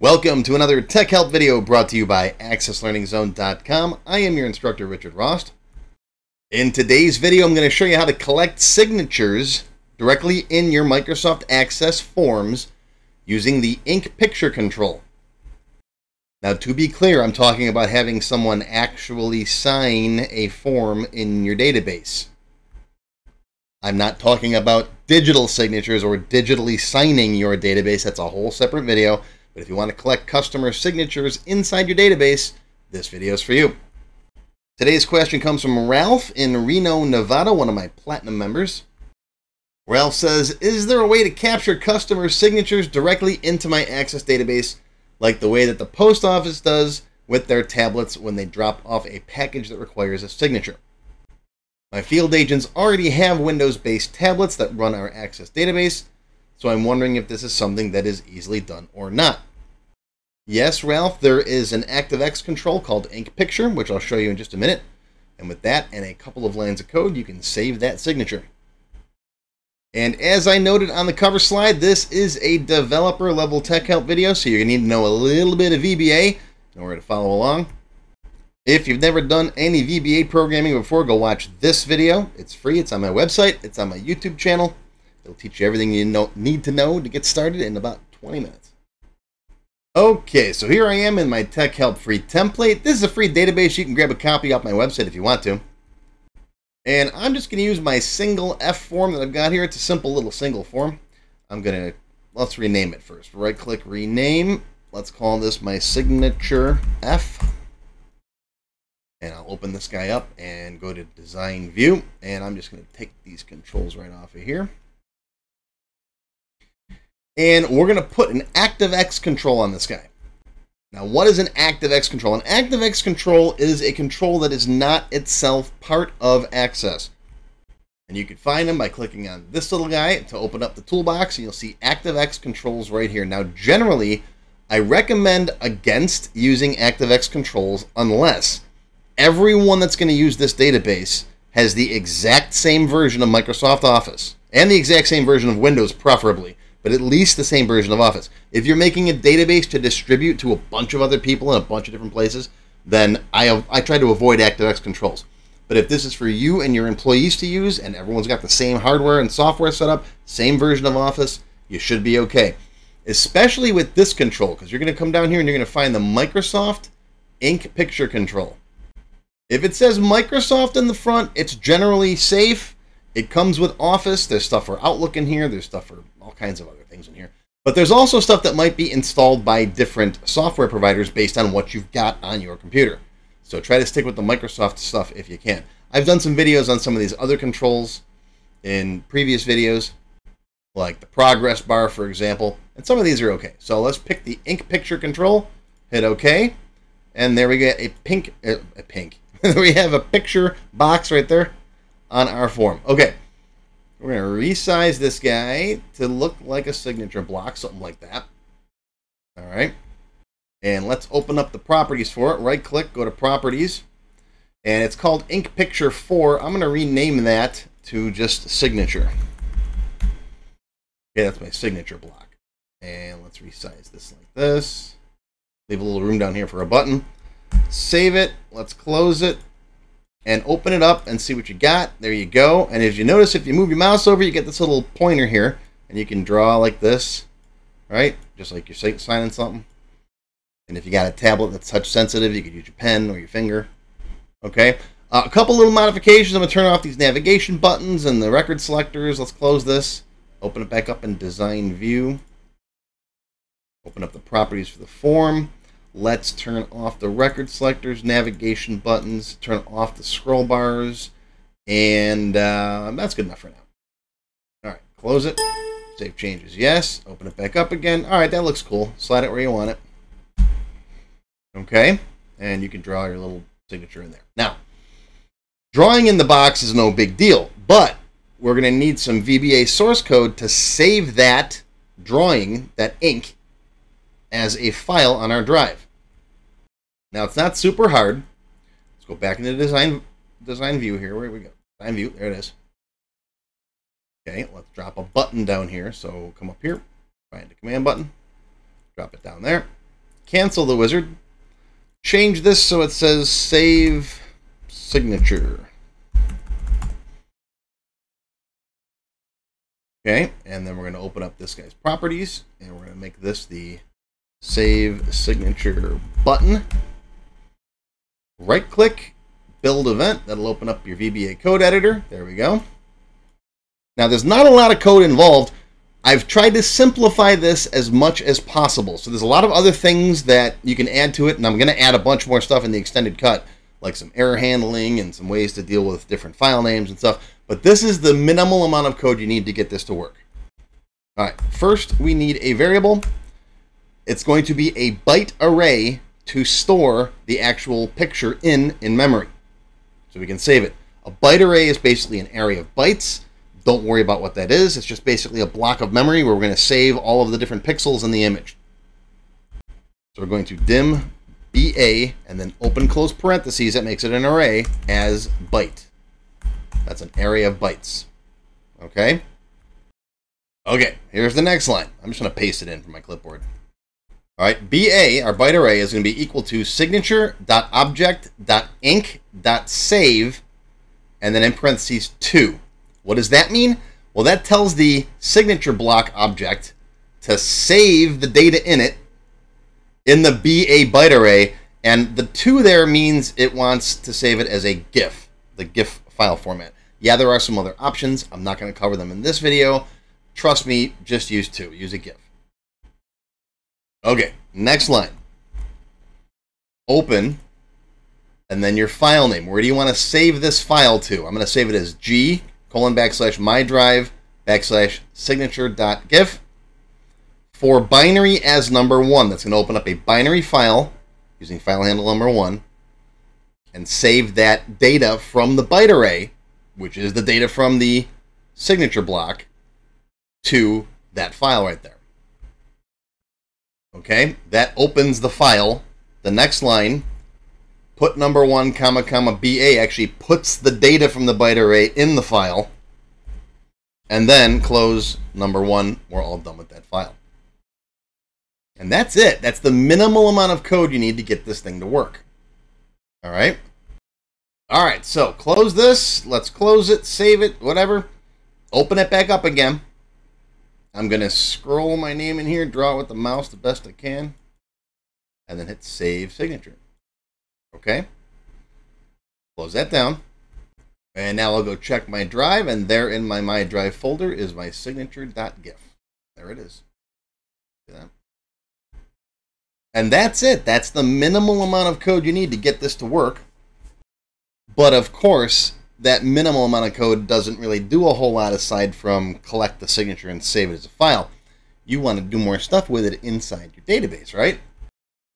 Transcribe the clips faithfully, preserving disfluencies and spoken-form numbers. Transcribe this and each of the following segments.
Welcome to another Tech Help video brought to you by Access Learning Zone dot com. I am your instructor, Richard Rost. In today's video, I'm going to show you how to collect signatures directly in your Microsoft Access forms using the InkPicture control. Now, to be clear, I'm talking about having someone actually sign a form in your database. I'm not talking about digital signatures or digitally signing your database. That's a whole separate video. But if you want to collect customer signatures inside your database, this video is for you. Today's question comes from Ralph in Reno, Nevada, one of my Platinum members. Ralph says, is there a way to capture customer signatures directly into my Access database, like the way that the post office does with their tablets when they drop off a package that requires a signature? My field agents already have Windows-based tablets that run our Access database, so I'm wondering if this is something that is easily done or not. Yes, Ralph, there is an ActiveX control called InkPicture, which I'll show you in just a minute. And with that and a couple of lines of code, you can save that signature. And as I noted on the cover slide, this is a developer level tech help video, so you're gonna need to know a little bit of V B A in order to follow along. If you've never done any V B A programming before, go watch this video. It's free, it's on my website, it's on my YouTube channel. It'll teach you everything you know, need to know to get started in about twenty minutes. Okay, so here I am in my Tech Help free template. This is a free database. You can grab a copy off my website if you want to. And I'm just going to use my single F form that I've got here. It's a simple little single form. I'm going to, let's rename it first. Right click, rename. Let's call this my signature F. And I'll open this guy up and go to design view. And I'm just going to take these controls right off of here. And we're going to put an ActiveX control on this guy. Now, what is an ActiveX control? An ActiveX control is a control that is not itself part of Access. And you can find them by clicking on this little guy to open up the toolbox, and you'll see ActiveX controls right here. Now, generally, I recommend against using ActiveX controls unless everyone that's going to use this database has the exact same version of Microsoft Office and the exact same version of Windows, preferably, but at least the same version of Office. If you're making a database to distribute to a bunch of other people in a bunch of different places, then I, I try to avoid ActiveX controls. But if this is for you and your employees to use, and everyone's got the same hardware and software set up, same version of Office, you should be okay. Especially with this control, because you're going to come down here and you're going to find the Microsoft InkPicture control. If it says Microsoft in the front, it's generally safe. It comes with Office. There's stuff for Outlook in here. There's stuff for all kinds of other things in here. But there's also stuff that might be installed by different software providers based on what you've got on your computer. So try to stick with the Microsoft stuff if you can. I've done some videos on some of these other controls in previous videos, like the progress bar, for example. And some of these are okay. So let's pick the InkPicture control, hit OK. And there we get a pink, uh, a pink. We have a picture box right there on our form. Okay, we're going to resize this guy to look like a signature block, something like that. All right, and let's open up the properties for it. Right click, go to properties, and it's called InkPicture four. I'm going to rename that to just signature. Okay, that's my signature block. And let's resize this like this. Leave a little room down here for a button. Save it. Let's close it and open it up and see what you got. There you go. And as you notice, if you move your mouse over, you get this little pointer here, and you can draw like this, right? Just like you're signing something. And if you got a tablet that's touch sensitive, you could use your pen or your finger. Okay. Uh, a couple little modifications. I'm going to turn off these navigation buttons and the record selectors. Let's close this. Open it back up in design view. Open up the properties for the form. Let's turn off the record selectors, navigation buttons, turn off the scroll bars, and uh, that's good enough for now. All right, close it. Save changes, yes. Open it back up again. All right, that looks cool. Slide it where you want it. Okay, and you can draw your little signature in there. Now, drawing in the box is no big deal, but we're going to need some V B A source code to save that drawing, that ink, as a file on our drive. Now, it's not super hard. Let's go back into the design design view here. Where do we go? Design view, there it is. Okay, let's drop a button down here. So come up here, find the command button, drop it down there, cancel the wizard, change this so it says save signature. Okay, and then we're going to open up this guy's properties, and we're going to make this the save signature button. Right click, build event. That'll open up your V B A code editor. There we go. Now there's not a lot of code involved. I've tried to simplify this as much as possible. So there's a lot of other things that you can add to it, and I'm going to add a bunch more stuff in the extended cut, like some error handling and some ways to deal with different file names and stuff. But this is the minimal amount of code you need to get this to work. All right, first we need a variable. It's going to be a byte array to store the actual picture in in memory, so we can save it. A byte array is basically an array of bytes. Don't worry about what that is. It's just basically a block of memory where we're going to save all of the different pixels in the image. So we're going to dim B A and then open close parentheses. That makes it an array as byte. That's an array of bytes. Okay. Okay, here's the next line. I'm just going to paste it in from my clipboard. All right, B A, our byte array, is going to be equal to signature.object.inc.save, and then in parentheses two. What does that mean? Well, that tells the signature block object to save the data in it in the B A byte array, and the two there means it wants to save it as a GIF, the GIF file format. Yeah, there are some other options. I'm not going to cover them in this video. Trust me, just use two. Use a GIF. Okay, next line. Open, and then your file name. Where do you want to save this file to? I'm going to save it as G colon backslash my drive backslash signature dot GIF for binary as number one. That's going to open up a binary file using file handle number one and save that data from the byte array, which is the data from the signature block, to that file right there. Okay, that opens the file. The next line, put number one, comma, comma, B A, actually puts the data from the byte array in the file. And then close number one. We're all done with that file. And that's it. That's the minimal amount of code you need to get this thing to work. All right. All right, so close this. Let's close it, save it, whatever. Open it back up again. I'm going to scroll my name in here, draw it with the mouse the best I can, and then hit Save Signature. Okay. Close that down. And now I'll go check my drive, and there in my My Drive folder is my signature.gif. There it is. See that? And that's it. That's the minimal amount of code you need to get this to work. But of course, that minimal amount of code doesn't really do a whole lot aside from collect the signature and save it as a file. You want to do more stuff with it inside your database, right?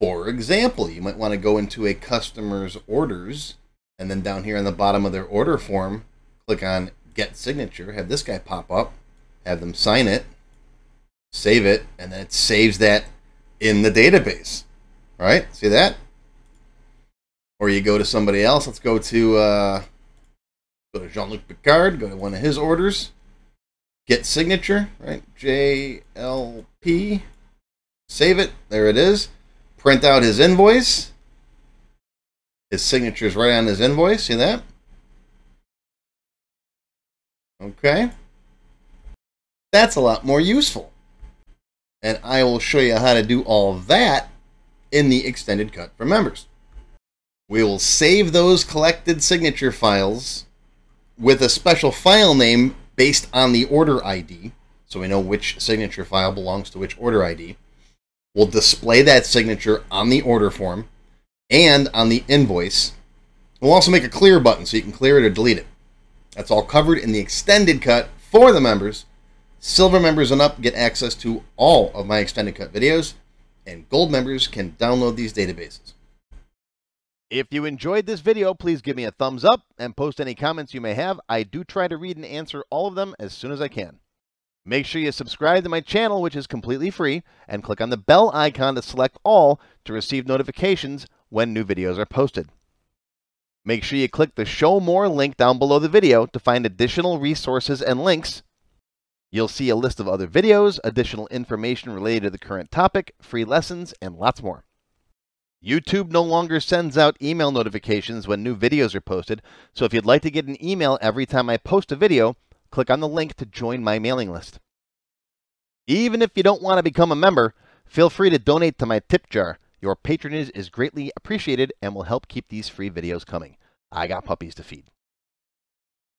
For example, you might want to go into a customer's orders, and then down here on the bottom of their order form, click on Get Signature, have this guy pop up, have them sign it, save it, and then it saves that in the database, right? See that? Or you go to somebody else. Let's go to... Uh, Go to Jean-Luc Picard, go to one of his orders, get signature, right? J L P, save it, there it is. Print out his invoice. His signature is right on his invoice, see that? Okay. That's a lot more useful. And I will show you how to do all that in the extended cut for members. We will save those collected signature files with a special file name based on the order I D, so we know which signature file belongs to which order I D. We'll display that signature on the order form and on the invoice. We'll also make a clear button so you can clear it or delete it. That's all covered in the extended cut for the members. Silver members and up get access to all of my extended cut videos, and gold members can download these databases. If you enjoyed this video, please give me a thumbs up and post any comments you may have. I do try to read and answer all of them as soon as I can. Make sure you subscribe to my channel, which is completely free, and click on the bell icon to select all to receive notifications when new videos are posted. Make sure you click the Show More link down below the video to find additional resources and links. You'll see a list of other videos, additional information related to the current topic, free lessons, and lots more. YouTube no longer sends out email notifications when new videos are posted, so if you'd like to get an email every time I post a video, click on the link to join my mailing list. Even if you don't want to become a member, feel free to donate to my tip jar. Your patronage is greatly appreciated and will help keep these free videos coming. I got puppies to feed.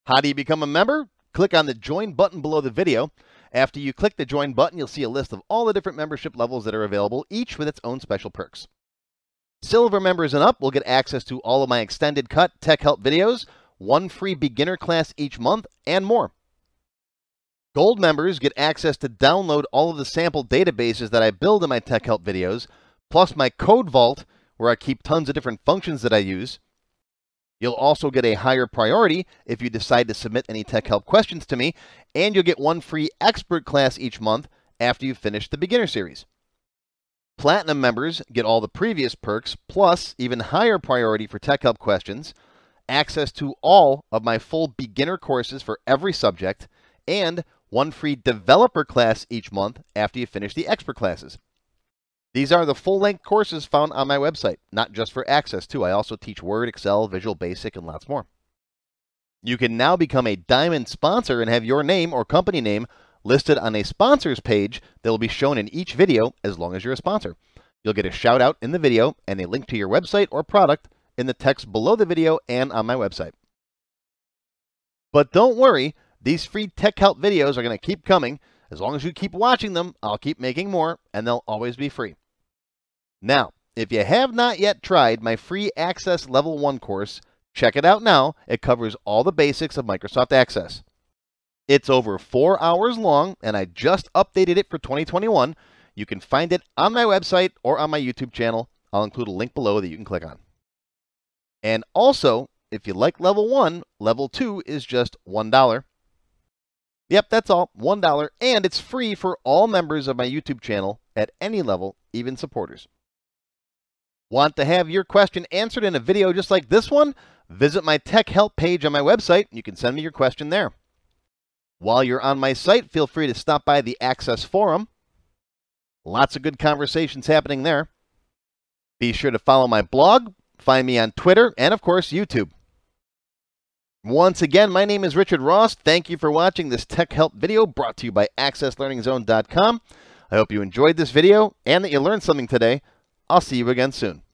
How do you become a member? Click on the join button below the video. After you click the join button, you'll see a list of all the different membership levels that are available, each with its own special perks. Silver members and up will get access to all of my extended cut tech help videos, one free beginner class each month, and more. Gold members get access to download all of the sample databases that I build in my tech help videos, plus my code vault, where I keep tons of different functions that I use. You'll also get a higher priority if you decide to submit any tech help questions to me, and you'll get one free expert class each month after you finish the beginner series. Platinum members get all the previous perks, plus even higher priority for tech help questions, access to all of my full beginner courses for every subject, and one free developer class each month after you finish the expert classes. These are the full-length courses found on my website, not just for Access, too. I also teach Word, Excel, Visual Basic, and lots more. You can now become a Diamond sponsor and have your name or company name listed on a sponsors page that will be shown in each video as long as you're a sponsor. You'll get a shout-out in the video and a link to your website or product in the text below the video and on my website. But don't worry, these free tech help videos are going to keep coming. As long as you keep watching them, I'll keep making more, and they'll always be free. Now, if you have not yet tried my free Access Level one course, check it out now. It covers all the basics of Microsoft Access. It's over four hours long, and I just updated it for twenty twenty-one. You can find it on my website or on my YouTube channel. I'll include a link below that you can click on. And also, if you like Level one, Level two is just one dollar. Yep, that's all, one dollar, and it's free for all members of my YouTube channel at any level, even supporters. Want to have your question answered in a video just like this one? Visit my tech help page on my website. You can send me your question there. While you're on my site, feel free to stop by the Access Forum. Lots of good conversations happening there. Be sure to follow my blog, find me on Twitter, and of course, YouTube. Once again, my name is Richard Rost. Thank you for watching this tech help video brought to you by Access Learning Zone dot com. I hope you enjoyed this video and that you learned something today. I'll see you again soon.